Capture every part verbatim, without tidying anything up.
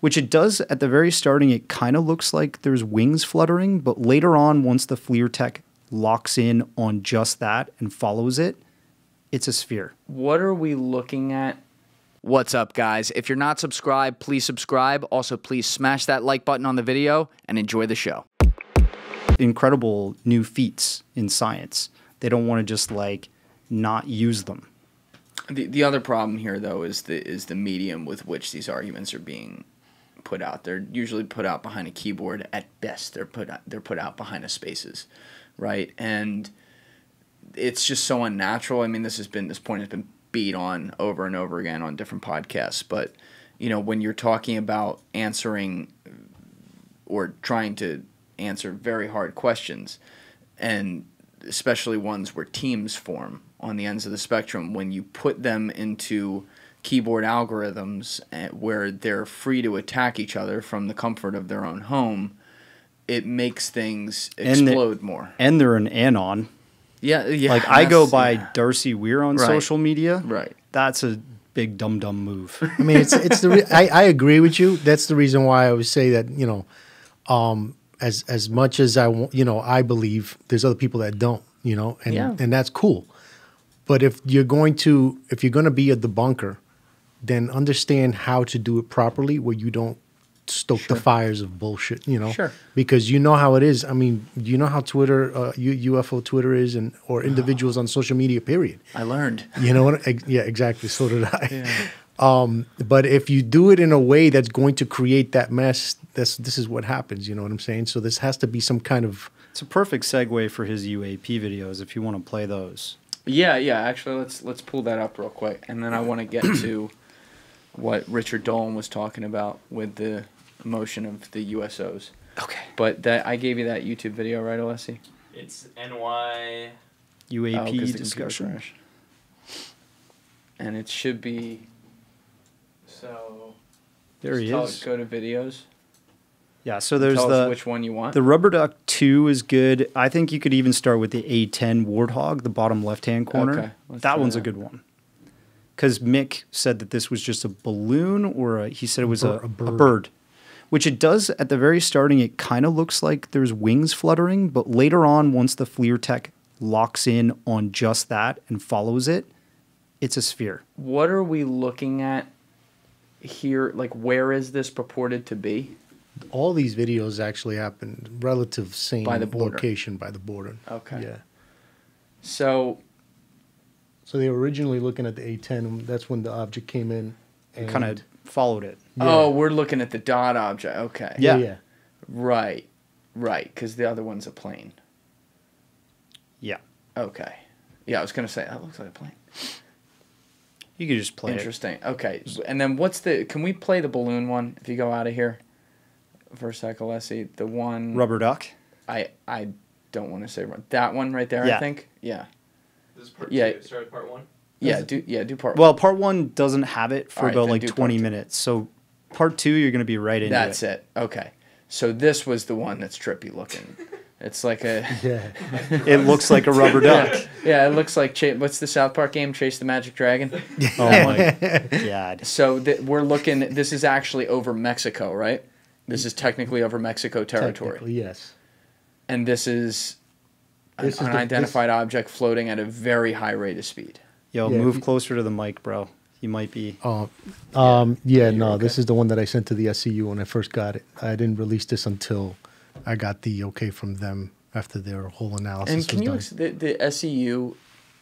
which it does at the very starting. It kind of looks like there's wings fluttering, but later on, once the FLIR tech locks in on just that and follows it, it's a sphere. What are we looking at? What's up, guys? If you're not subscribed, please subscribe. Also, please smash that like button on the video and enjoy the show. Incredible new feats in science. They don't want to just like not use them. The, the other problem here, though, is the is the medium with which these arguments are being put out. They're usually put out behind a keyboard at best. They're put out, they're put out behind a spaces, right? And it's just so unnatural. I mean, this has been this point has been beat on over and over again on different podcasts. But you know, when you're talking about answering or trying to answer very hard questions, and especially ones where teams form on the ends of the spectrum, when you put them into keyboard algorithms where they're free to attack each other from the comfort of their own home, it makes things explode and more. And they're an anon. Yeah, yeah. Like I go by yeah. Darcy Weir on right. social media. Right. That's a big dumb dumb move. I mean, it's it's the re I I agree with you. That's the reason why I would say that, you know, um, as as much as I you know I believe there's other people that don't, you know, and yeah. and that's cool. But if you're going to if you're going to be a debunker, then understand how to do it properly where you don't stoke sure. the fires of bullshit, you know? Sure. Because you know how it is. I mean, you know how Twitter, uh, U F O Twitter is, and or individuals oh. on social media, period. I learned. You know what? Yeah, exactly. So did I. Yeah. Um, but if you do it in a way that's going to create that mess, that's, this is what happens, you know what I'm saying? So this has to be some kind of... It's a perfect segue for his U A P videos if you want to play those. Yeah, yeah. Actually, let's let's pull that up real quick. And then I want to get to what Richard Dolan was talking about with the motion of the U S Os. Okay. But that I gave you that YouTube video, right, Alessi? It's N Y... U A P oh, discussion. And it should be... So, there he is. Go to videos. Yeah, so there's tell the us which one you want. The Rubber Duck two is good. I think you could even start with the A ten Warthog, the bottom left-hand corner. Okay, that one's that. a good one. Because Mick said that this was just a balloon, or a, he said it was a, a, bird. a bird, which it does at the very starting. It kind of looks like there's wings fluttering, but later on, once the FLIR tech locks in on just that and follows it, it's a sphere. What are we looking at here? Like, where is this purported to be? All these videos actually happen relative same by the border. location by the border. Okay. Yeah. So. So they were originally looking at the A ten. That's when the object came in. And kind of followed it. Yeah. Oh, we're looking at the dot object. Okay. Yeah. yeah. Right. Right. Because the other one's a plane. Yeah. Okay. Yeah, I was gonna say that looks like a plane. You could just play. Interesting. It. Okay. And then what's the? Can we play the balloon one if you go out of here? For a sec, Alessi, the one... Rubber Duck? I I don't want to say... That one right there, yeah. I think? Yeah. This is part yeah. two. Sorry, part one? Yeah, do, yeah, do part well, one. Well, part one doesn't have it for right, about like twenty minutes. So part two, you're going to be right into That's it. That's it. Okay. So this was the one that's trippy looking. It's like a... Yeah. It looks like a rubber duck. Yeah, yeah, it looks like... Cha what's the South Park game? Chase the Magic Dragon? Oh, my God. So th we're looking... This is actually over Mexico, right? This is technically over Mexico territory. Yes. And this is an this is unidentified the, this... object floating at a very high rate of speed. Yo, yeah, move you... closer to the mic, bro. You might be... Oh, um, yeah, yeah no, okay. This is the one that I sent to the S C U when I first got it. I didn't release this until I got the okay from them after their whole analysis and can was you done. The, the S C U,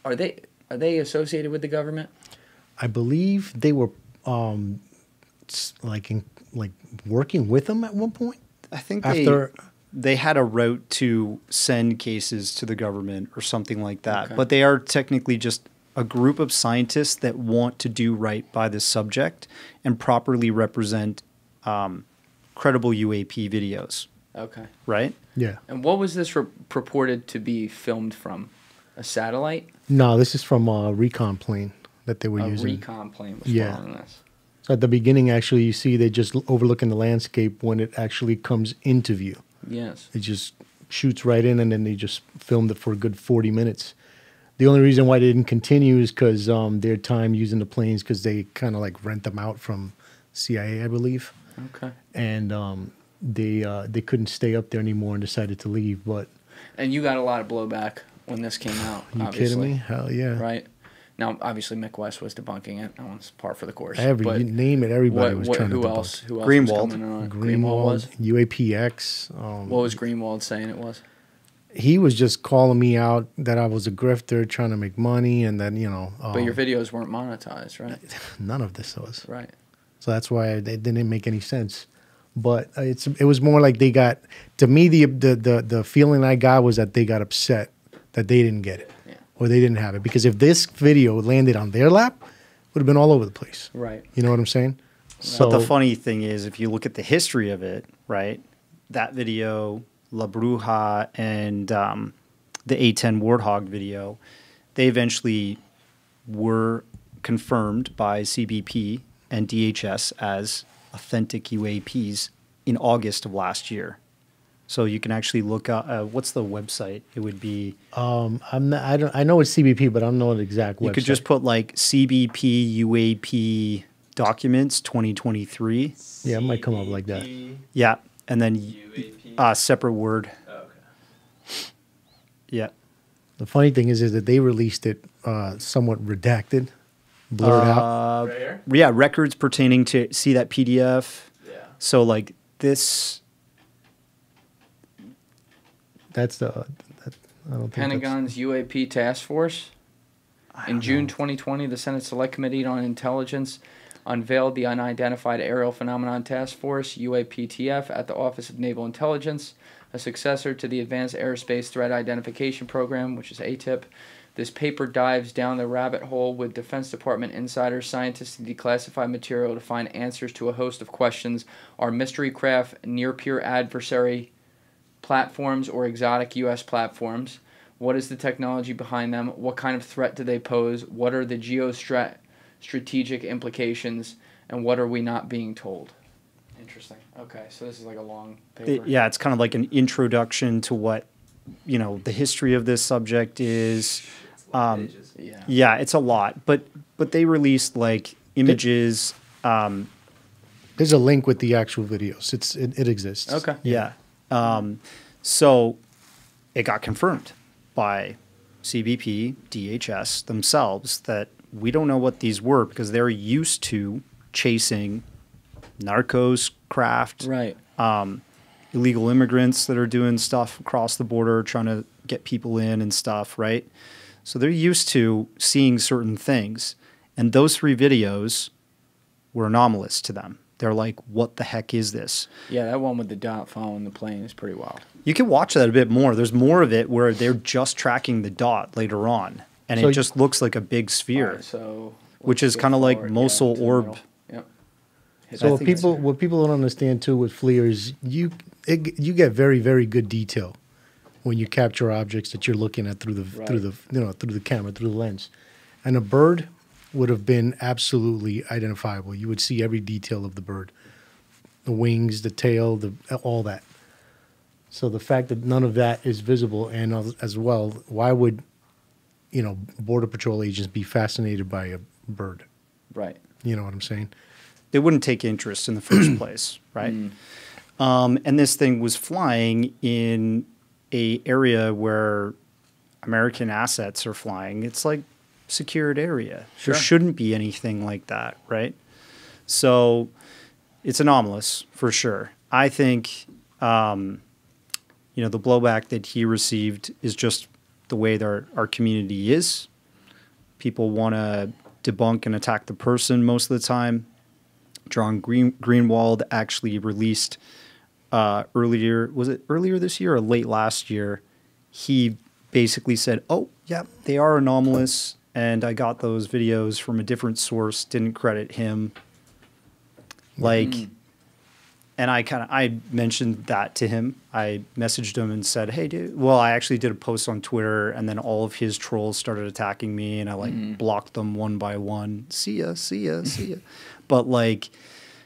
are they, are they associated with the government? I believe they were um, like... in. like working with them at one point? I think After, they, they had a route to send cases to the government or something like that. Okay. But they are technically just a group of scientists that want to do right by this subject and properly represent um, credible U A P videos. Okay. Right? Yeah. And what was this purported to be filmed from? A satellite? No, this is from a recon plane that they were a using. A recon plane was yeah. following this. At the beginning, actually, you see they're just overlooking the landscape when it actually comes into view. Yes. It just shoots right in, and then they just filmed it for a good forty minutes. The only reason why they didn't continue is because um, their time using the planes, because they kind of like rent them out from C I A, I believe. Okay. And um, they uh, they couldn't stay up there anymore and decided to leave. But and you got a lot of blowback when this came out. You obviously. Kidding me? Hell yeah! Right. Now, obviously, Mick West was debunking it. That one's par for the course. Every, you name it, everybody what, was what, trying who to debunk else, who else Greenewald. Was on? Greenewald. Greenewald was? U A P X. Um, what was Greenewald saying it was? He was just calling me out that I was a grifter trying to make money and that, you know. Um, but your videos weren't monetized, right? None of this was. Right. So that's why it didn't make any sense. But it's it was more like they got, to me, the, the, the, the feeling I got was that they got upset that they didn't get it. Or they didn't have it. Because if this video landed on their lap, it would have been all over the place. Right. You know what I'm saying? Right. So but the funny thing is, if you look at the history of it, right, that video, La Bruja, and um, the A ten Warthog video, they eventually were confirmed by C B P and D H S as authentic U A Ps in August of last year. So you can actually look up uh, what's the website? It would be. Um, I'm not, I don't. I know it's C B P, but I don't know the exact. You website. Could just put like C B P U A P documents twenty twenty-three. Yeah, it might come up like that. Yeah, and then U A P. Uh, separate word. Oh, okay. Yeah. The funny thing is, is that they released it uh, somewhat redacted, blurred uh, out. Right here? Yeah, records pertaining to see that P D F. Yeah. So like this. That's the that, I don't think Pentagon's U A P task force. In June know. twenty twenty, the Senate Select Committee on Intelligence unveiled the Unidentified Aerial Phenomenon Task Force U A P T F at the Office of Naval Intelligence, a successor to the Advanced Aerospace Threat Identification Program, which is A T I P. This paper dives down the rabbit hole with Defense Department insiders, scientists, and declassified material to find answers to a host of questions: are mystery craft near-peer adversary platforms or exotic U S platforms? What is the technology behind them? What kind of threat do they pose? What are the geostrat strategic implications? And what are we not being told? Interesting. Okay, so this is like a long paper. It, yeah, it's kind of like an introduction to what, you know, the history of this subject is. Um, yeah. yeah, it's a lot. But but they released like images. Um, There's a link with the actual videos. It's it, it exists. Okay. Yeah. Um, so it got confirmed by C B P, D H S themselves that we don't know what these were because they're used to chasing narcos craft, right? Um, illegal immigrants that are doing stuff across the border, trying to get people in and stuff, right? So they're used to seeing certain things. And those three videos were anomalous to them. They're like, what the heck is this? Yeah, that one with the dot following the plane is pretty wild. You can watch that a bit more. There's more of it where they're just tracking the dot later on, and so it just looks like a big sphere, right, so which is kind of like Mosul orb. Yep. So what people, what people don't understand too with FLIR is you, it, you get very, very good detail when you capture objects that you're looking at through the right. through the you know through the camera, through the lens, and a bird would have been absolutely identifiable. You would see every detail of the bird, the wings, the tail, the all that. So the fact that none of that is visible, and as well, why would, you know, Border Patrol agents be fascinated by a bird? Right. You know what I'm saying? They wouldn't take interest in the first place, right? Mm. Um, and this thing was flying in an area where American assets are flying. It's like, secured area. Sure. There shouldn't be anything like that, right? So it's anomalous for sure. I think, um, you know, the blowback that he received is just the way that our, our community is. People want to debunk and attack the person most of the time. John Green, Greenewald actually released uh, earlier, was it earlier this year or late last year? He basically said, oh, yeah, they are anomalous. And I got those videos from a different source, didn't credit him. Like, mm. and I kind of, I mentioned that to him. I messaged him and said, hey, dude, well, I actually did a post on Twitter and then all of his trolls started attacking me and I like mm. blocked them one by one. See ya, see ya, see ya. But like,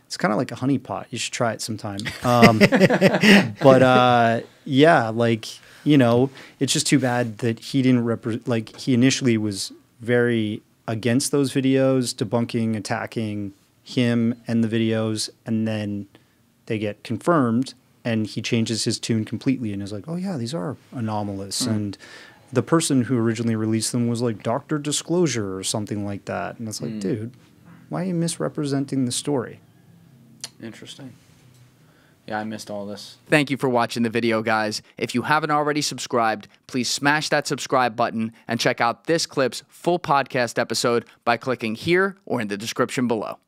it's kind of like a honeypot. You should try it sometime. Um, but uh, yeah, like, you know, it's just too bad that he didn't represent, like he initially was very against those videos, debunking, attacking him and the videos, and then they get confirmed, and he changes his tune completely and is like, oh, yeah, these are anomalous. Mm. And the person who originally released them was like Doctor Disclosure or something like that. And it's like, mm. dude, why are you misrepresenting the story? Interesting. Yeah, I missed all this. Thank you for watching the video, guys. If you haven't already subscribed, please smash that subscribe button and check out this clip's full podcast episode by clicking here or in the description below.